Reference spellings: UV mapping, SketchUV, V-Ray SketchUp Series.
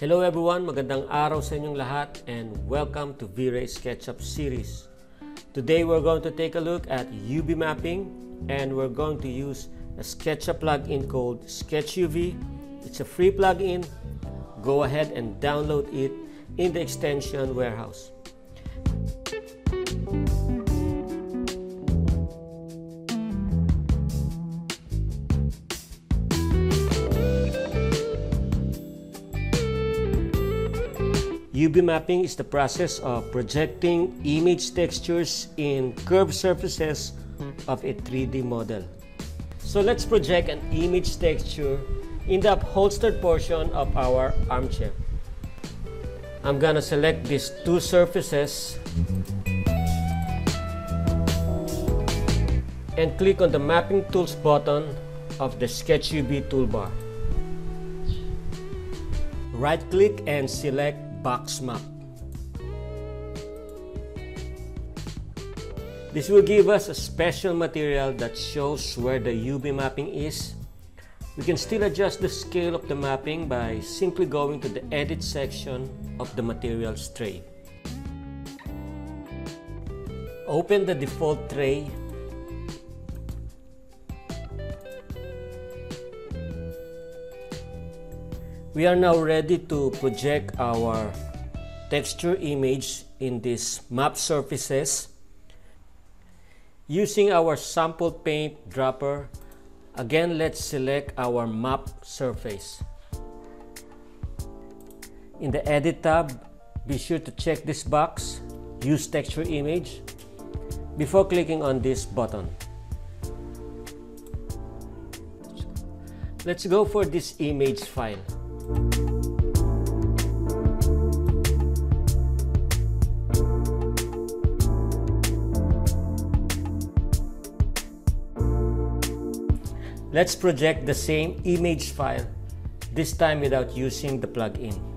Hello everyone, magandang araw sa inyong lahat and welcome to V-Ray SketchUp Series. Today we're going to take a look at UV mapping and we're going to use a SketchUp plugin called SketchUV. It's a free plugin. Go ahead and download it in the extension warehouse. UV mapping is the process of projecting image textures in curved surfaces of a 3D model. So let's project an image texture in the upholstered portion of our armchair. I'm gonna select these two surfaces and click on the Mapping Tools button of the SketchUV toolbar. Right-click and select Box Map. This will give us a special material that shows where the UV mapping is. We can still adjust the scale of the mapping by simply going to the Edit section of the Materials tray. Open the default tray. We are now ready to project our texture image in these map surfaces. Using our sample paint dropper, again, let's select our map surface. In the Edit tab, be sure to check this box, Use Texture Image, before clicking on this button. Let's go for this image file. Let's project the same image file, this time without using the plugin.